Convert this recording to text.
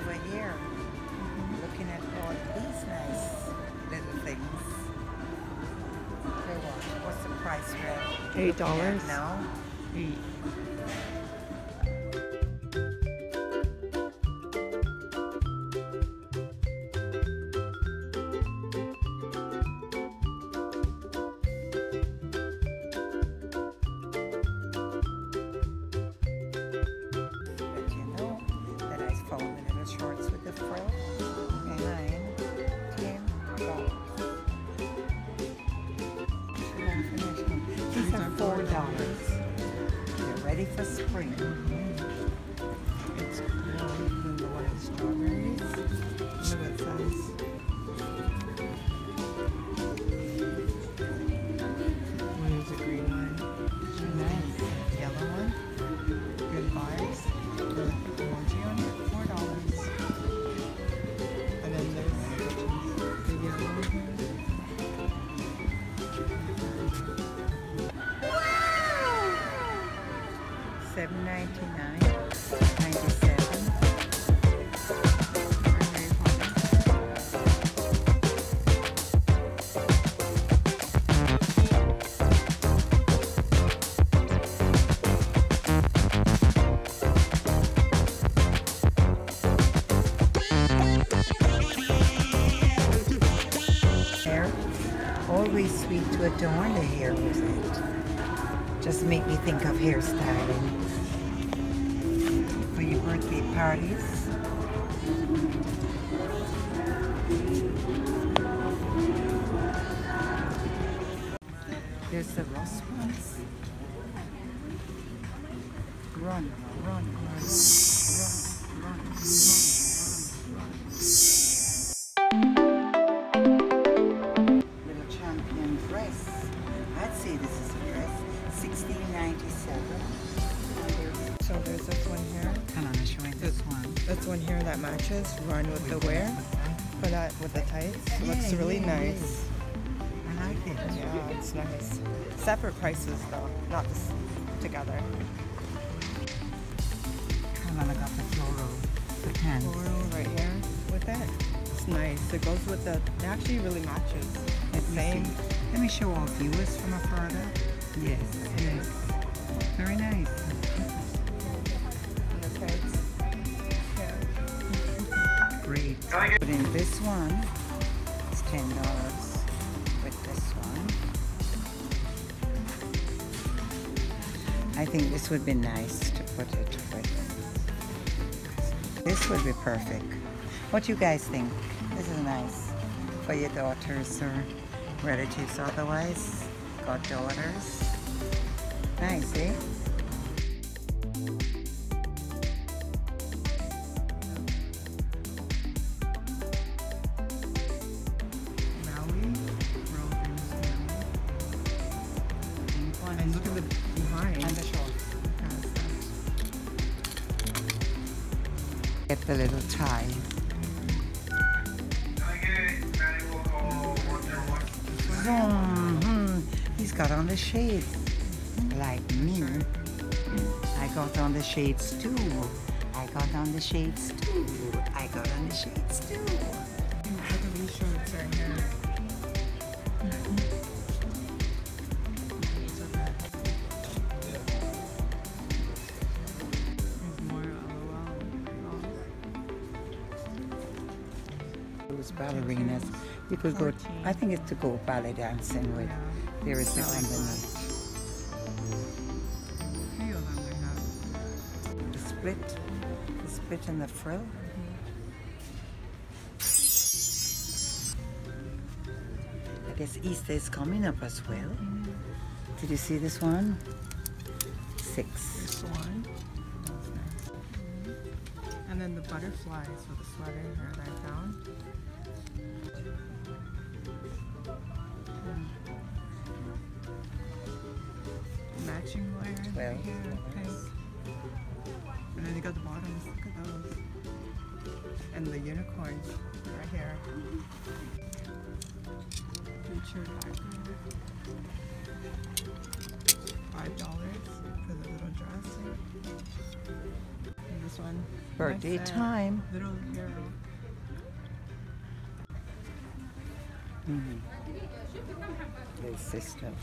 over here, looking at all these nice little things. What's the price, Red? $8 now. For spring. It's really blue, the white strawberries. Look at size. One is a green one. Nice. Yellow one. Good bars. Orange on it. $4. And then there's the yellow one. $7.99, $97. Hair, always sweet to adorn the hair with it. Just make me think of hairstyling for your birthday parties. There's the Ross ones. Run, run, run, run, run, run. So there's this one here. Hold on, I'm showing this one. This one here that matches, run with the wear, but not with the tights. It looks really nice. I like it. Yeah, it's nice. Separate prices though, not this together. Hold on, I got the floral, the pants. Floral right here with it. It's nice. It goes with the. It actually really matches. It's same. Let me show all viewers from afar. Yes. Yes. Very nice. Great. But in this one, it's $10 with this one. I think this would be nice to put it with. This would be perfect. What do you guys think? This is nice for your daughters or relatives otherwise. Goddaughters. Nice, eh? And look at the behind. And the shorts. Get the little tie. He's got on the shades. Like me. I got on the shades too. I got on the shades too. I got on the shades too. Look at these shorts right here. Ballerinas, you could go. I think it's to go ballet dancing with. Yeah. There is no underneath. The split and the frill. I guess Easter is coming up as well. Did you see this one? $6. This one. And then the butterflies with the sweater here that I found. Matching layer. Right here, pink. And then you got the bottoms. Look at those. And the unicorns right here. Featured $5 for the little dress. this one. Birthday time. Little hero. Mm-hmm. Nice system.